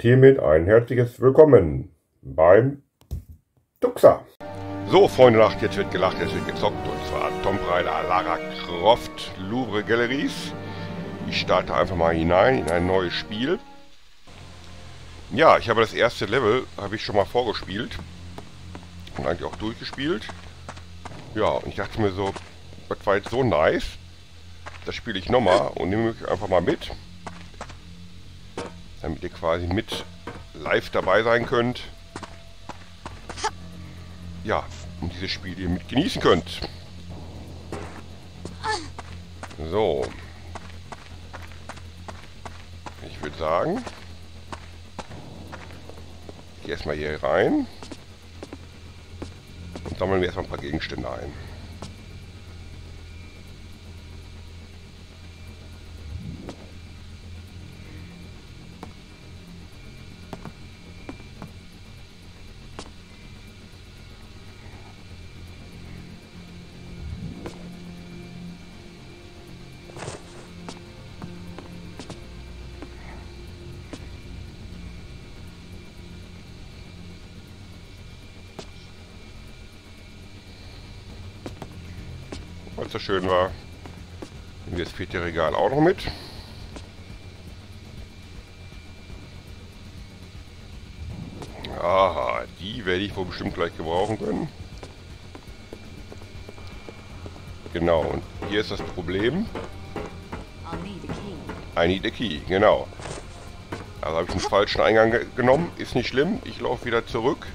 Und hiermit ein herzliches Willkommen beim Tuxa. So, Freunde, jetzt wird gelacht, jetzt wird gezockt. Und zwar Tomb Raider, Lara Croft, Louvre-Galleries. Ich starte einfach mal hinein in ein neues Spiel. Ja, ich habe das erste Level, habe ich schon mal vorgespielt. Und eigentlich auch durchgespielt. Ja, und ich dachte mir so, das war jetzt so nice. Das spiele ich nochmal und nehme mich einfach mal mit. Damit ihr quasi mit live dabei sein könnt. Ja, und dieses Spiel hier mit genießen könnt. So. Ich würde sagen, ich gehe erstmal hier rein. Und sammeln wir erstmal ein paar Gegenstände ein. Was so schön war. Nehmen wir das vierte Regal auch noch mit. Aha, die werde ich wohl bestimmt gleich gebrauchen können. Genau, und hier ist das Problem. I need a key, genau. Also habe ich den falschen Eingang genommen, ist nicht schlimm. Ich laufe wieder zurück.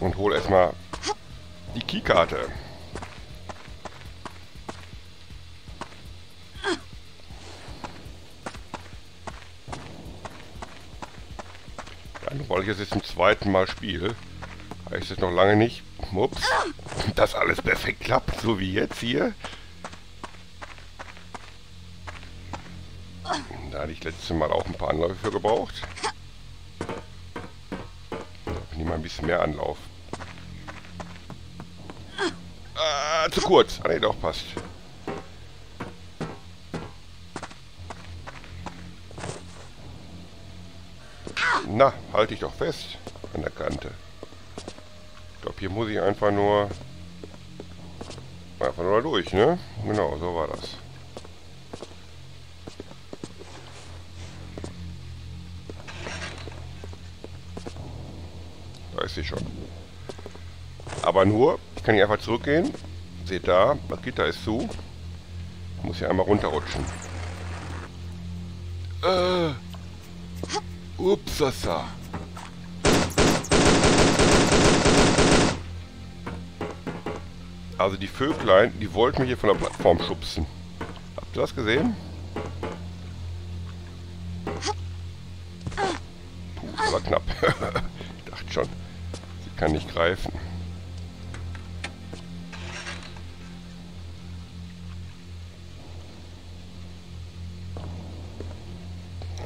Und hol erstmal die Keykarte. Dann, weil ich es jetzt zum zweiten Mal spiele, heißt es noch lange nicht, ups, dass alles perfekt klappt, so wie jetzt hier. Da hatte ich letztes Mal auch ein paar Anläufe für gebraucht. Ich nehme mal ein bisschen mehr Anlauf. Ah, zu kurz. Ah, nee, doch, passt. Na, halte ich doch fest an der Kante. Ich glaube, hier muss ich einfach nur durch, ne? Genau, so war das. Schon. Aber nur, ich kann hier einfach zurückgehen. Seht da, das Gitter ist zu. Ich muss hier einmal runterrutschen. Upsasa. Also die Vöglein, die wollten mich hier von der Plattform schubsen. Habt ihr das gesehen? Puh, das war knapp. Ich dachte schon. Kann nicht greifen.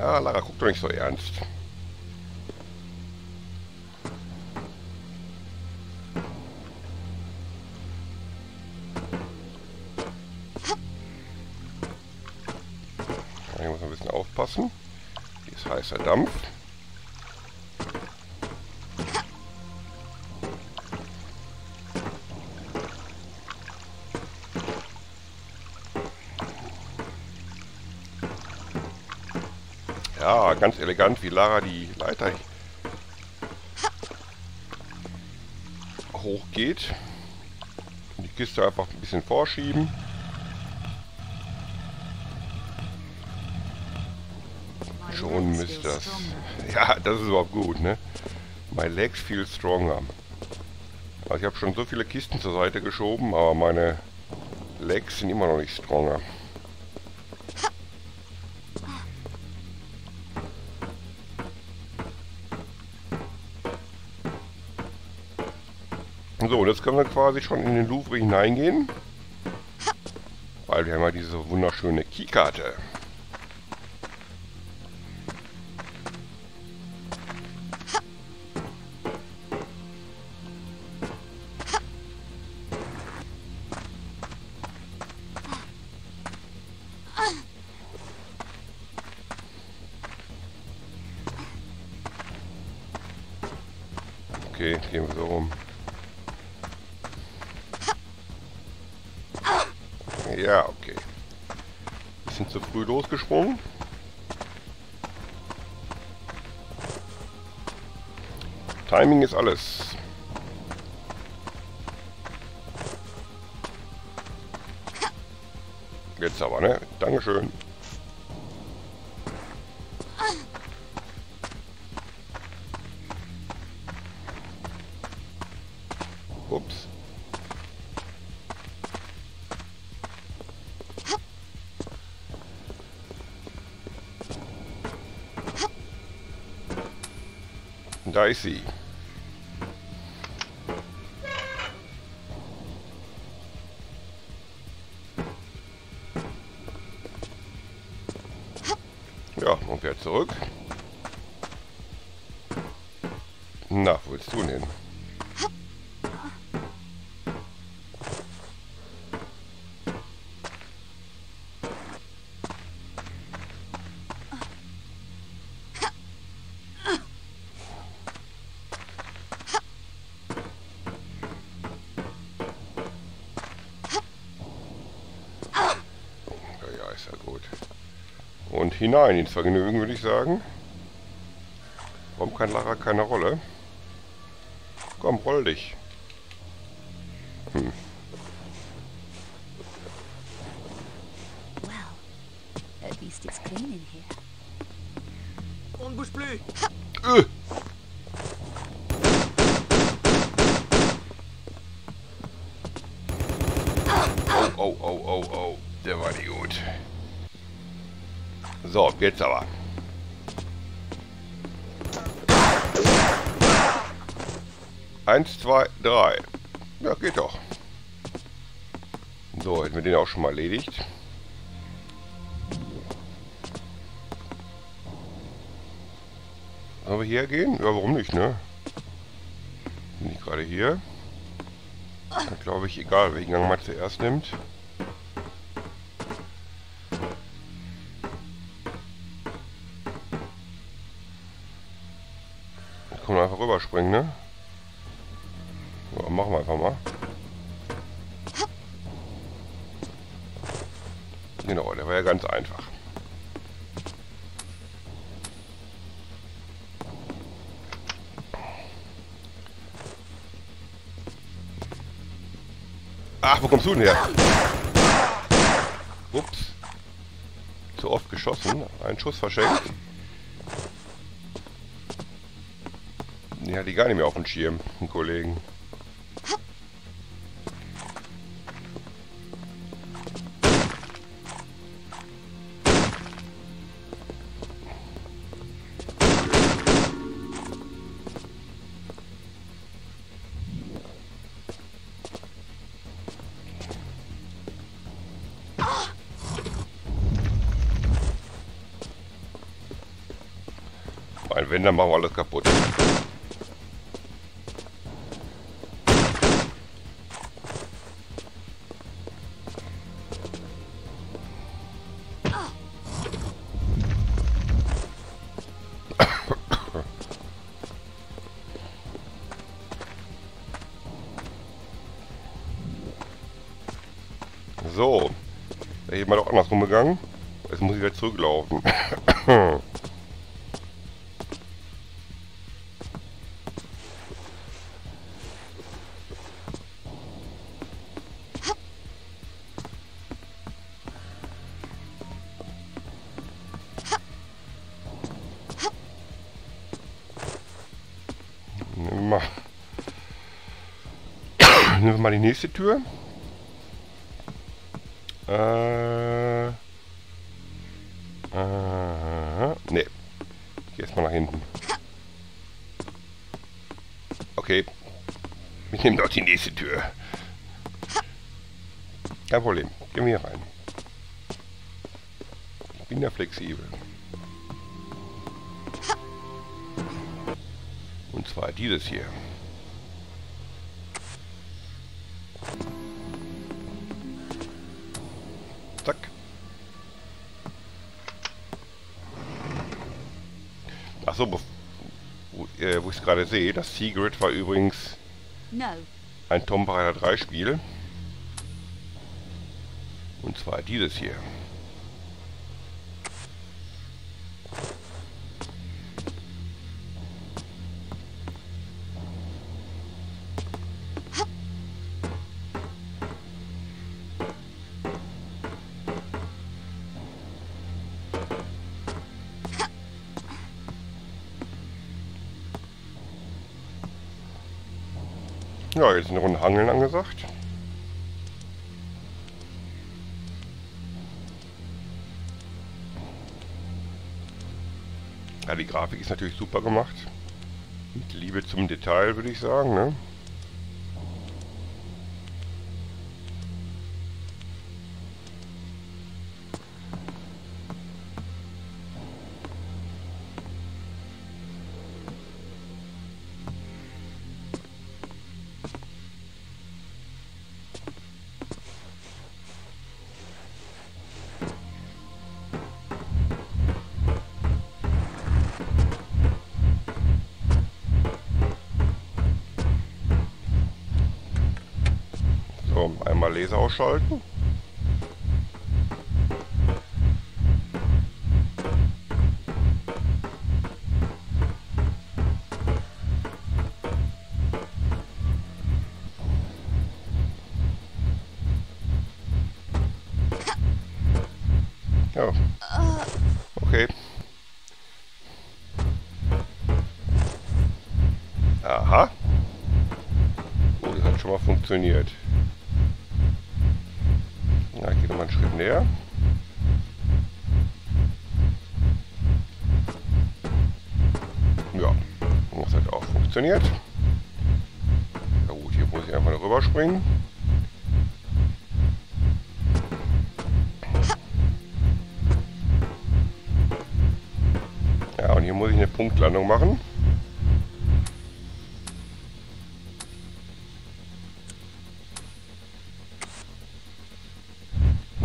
Ah, Lara, guck doch nicht so ernst. Ich muss ein bisschen aufpassen. Hier ist heißer Dampf. Ja, ganz elegant, wie Lara die Leiter hochgeht. Die Kiste einfach ein bisschen vorschieben. Schon müsste das... Ja, das ist überhaupt gut, ne? My legs feel stronger. Also ich habe schon so viele Kisten zur Seite geschoben, aber meine Legs sind immer noch nicht stronger. So, jetzt können wir quasi schon in den Louvre hineingehen. Weil wir haben ja diese wunderschöne Keykarte. Okay, jetzt gehen wir so rum. Ja, okay. Bisschen zu früh losgesprungen. Timing ist alles. Jetzt aber, ne? Dankeschön. Ups. Da ist sie. Ja, und wieder zurück. Na, wo willst du denn? Und hinein ins Vergnügen, würde ich sagen. Warum kann Lara keine Rolle? Komm, roll dich. Well, at least it's clean in here. On bouge plus. Oh, oh, oh, oh. Der war nicht gut. So, jetzt aber. Eins, zwei, drei. Ja, geht doch. So, hätten wir den auch schon mal erledigt. Sollen wir hier gehen? Ja, warum nicht, ne? Bin ich gerade hier? Dann glaube ich, egal, welchen Gang man zuerst nimmt. Einfach rüberspringen, ne? Ja, machen wir einfach mal. Genau, der war ja ganz einfach. Ach, wo kommst du denn her? Ups. Zu oft geschossen. Ein Schuss verschenkt. Den hatte ich gar nicht mehr auf dem Schirm, den Kollegen. Weil wenn, dann machen wir alles kaputt. So, da ist mal doch andersrum gegangen. Jetzt muss ich wieder zurücklaufen. Nehmen wir mal die nächste Tür. Ne. Geh erstmal nach hinten. Okay. Ich nehme doch die nächste Tür. Kein Problem. Gehen wir hier rein. Ich bin ja flexibel. Und zwar dieses hier. Zack. Achso, wo ich es gerade sehe, das Secret war übrigens ein Tomb Raider 3 Spiel. Und zwar dieses hier. Ja, jetzt eine Runde Hangeln angesagt. Ja, die Grafik ist natürlich super gemacht. Mit Liebe zum Detail, würde ich sagen, ne? Einmal Laser ausschalten. Ja. Okay. Aha. Oh, das hat schon mal funktioniert. Einen Schritt näher. Ja, das hat auch funktioniert. Na gut, hier muss ich einfach noch rüberspringen. Ja, und hier muss ich eine Punktlandung machen.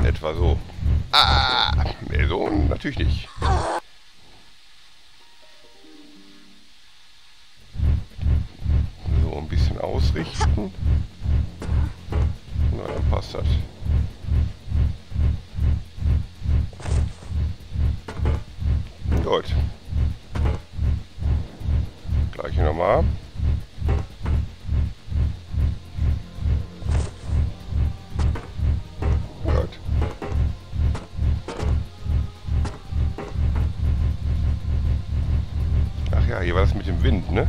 Etwa so. Ah! Nee, so natürlich nicht. So ein bisschen ausrichten. Na, dann passt das. Gut. Gleich nochmal. Hier war das mit dem Wind, ne?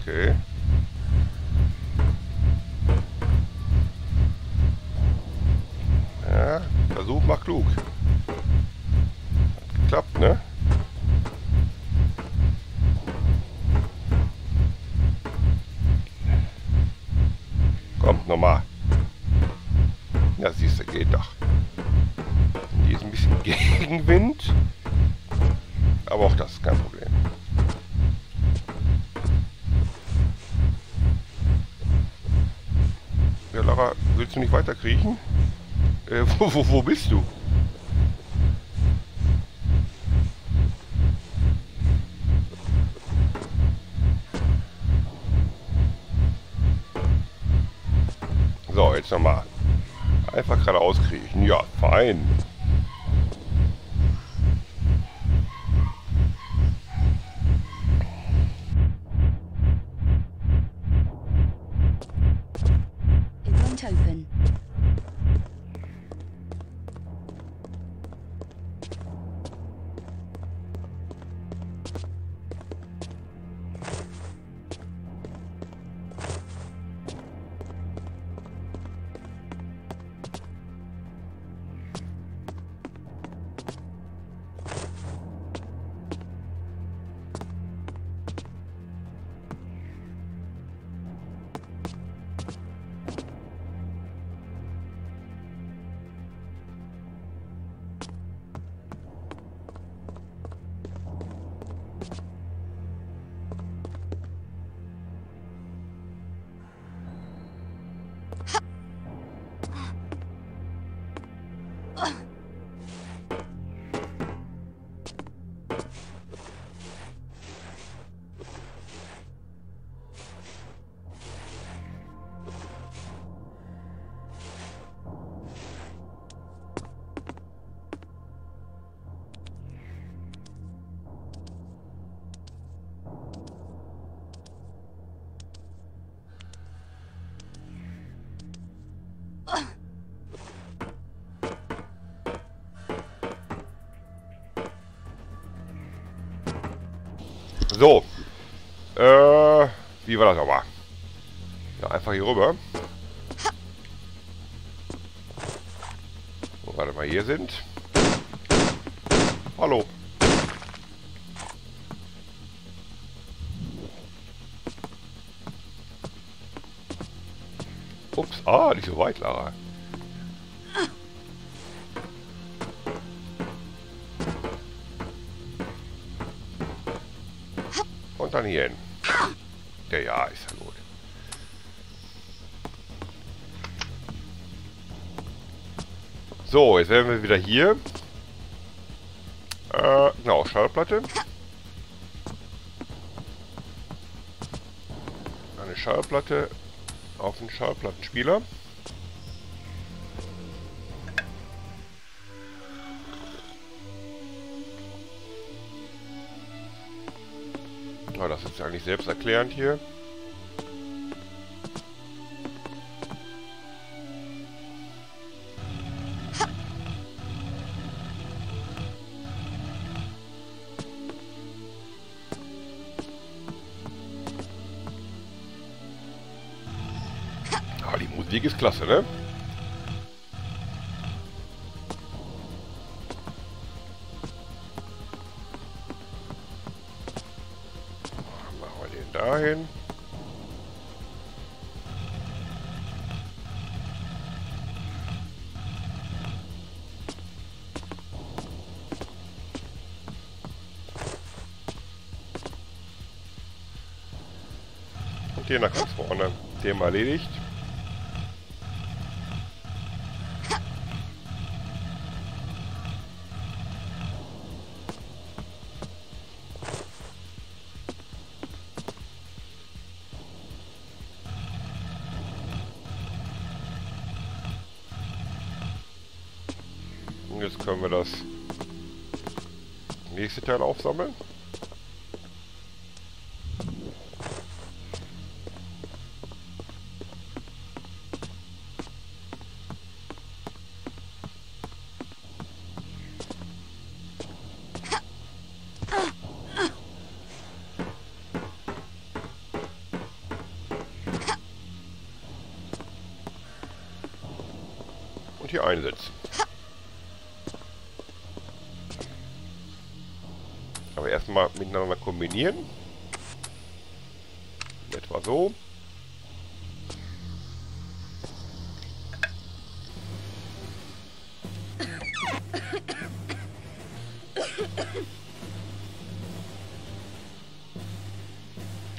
Okay. Ja, Versuch macht klug. Klappt, ne? Kommt nochmal. Ja, siehst du, geht doch. Hier ist ein bisschen Gegenwind. Aber auch das ist kein Problem. Ja, Lara, willst du nicht weiter kriechen? Wo bist du? So, jetzt nochmal. Einfach geradeaus kriechen. Ja, fein. So. Wie war das aber? Ja, einfach hier rüber. Wo wir mal hier sind. Hallo. Ups. Ah, nicht so weit, Lara. Und dann hier hin. Ja, ist ja gut. So, jetzt werden wir wieder hier. Genau, Schallplatte. Eine Schallplatte auf den Schallplattenspieler. Das ist eigentlich selbsterklärend hier. Ah, die Musik ist klasse, ne? Dahin. Und hier nach ganz vorne. Thema erledigt. Jetzt können wir das nächste Teil aufsammeln. Und hier einsetzen. Aber erstmal miteinander kombinieren. Etwa so.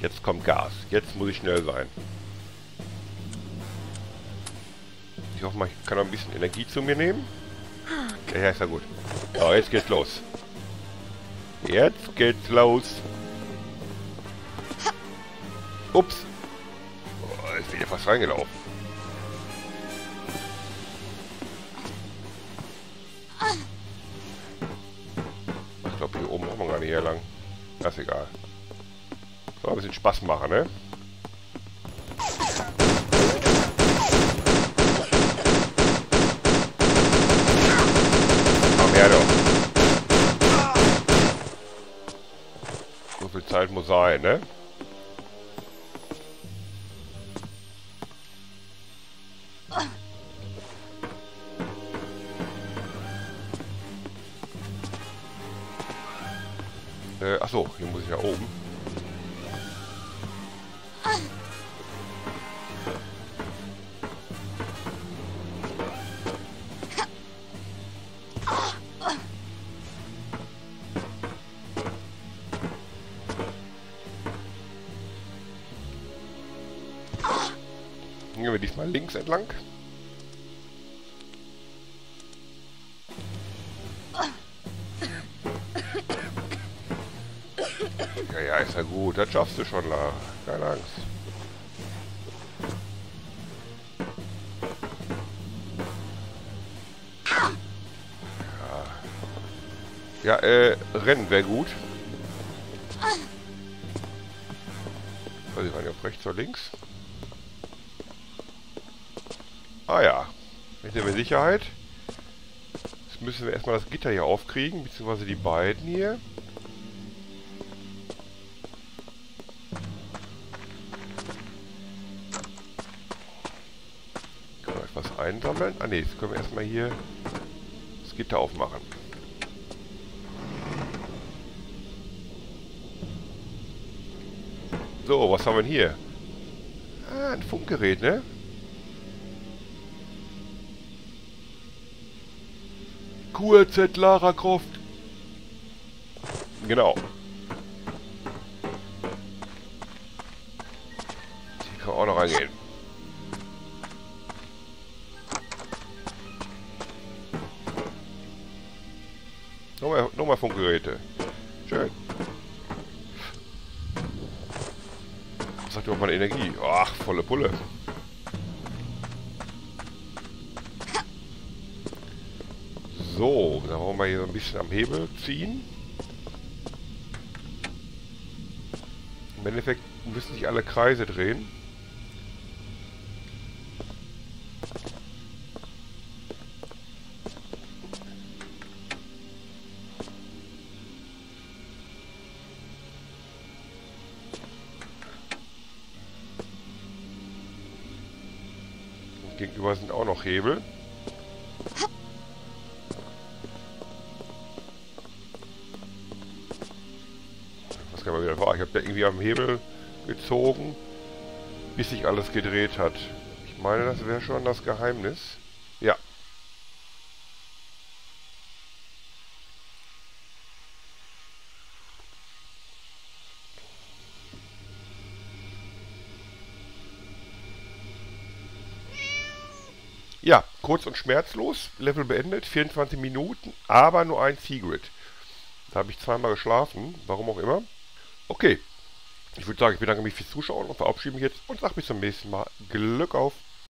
Jetzt kommt Gas. Jetzt muss ich schnell sein. Ich hoffe mal, ich kann noch ein bisschen Energie zu mir nehmen. Ja, ist ja gut. Aber jetzt geht's los. Jetzt geht's los. Ups. Oh, ist wieder fast reingelaufen. Ich glaube, hier oben braucht man gar nicht her lang. Das ist egal. Soll ein bisschen Spaß machen, ne? Komm her doch. Viel Zeit muss sein, ne? Achso, hier muss ich ja oben. Gehen wir diesmal links entlang. ist ja gut. Das schaffst du schon, Lara. Keine Angst. Ja, Rennen wäre gut. Oh, die waren ja auf rechts oder links. Ah ja. Jetzt sind wir Sicherheit. Jetzt müssen wir erstmal das Gitter hier aufkriegen, beziehungsweise die beiden hier. Können wir etwas einsammeln? Ah ne, jetzt können wir erstmal hier das Gitter aufmachen. So, was haben wir denn hier? Ah, ein Funkgerät, ne? QRZ Lara Croft. Genau. Hier kann auch noch reingehen. Nochmal Funkgeräte. Schön. Sagt doch mal Energie. Ach, volle Pulle. So, dann wollen wir hier so ein bisschen am Hebel ziehen. Im Endeffekt müssen sich alle Kreise drehen. Gegenüber sind auch noch Hebel. Was kann man wieder machen? Ich habe da irgendwie am Hebel gezogen, bis sich alles gedreht hat. Ich meine, das wäre schon das Geheimnis. Ja. Ja, kurz und schmerzlos. Level beendet. 24 Minuten, aber nur ein Secret. Da habe ich zweimal geschlafen, warum auch immer. Okay, ich würde sagen, ich bedanke mich fürs Zuschauen und verabschiede mich jetzt und sage bis zum nächsten Mal. Glück auf!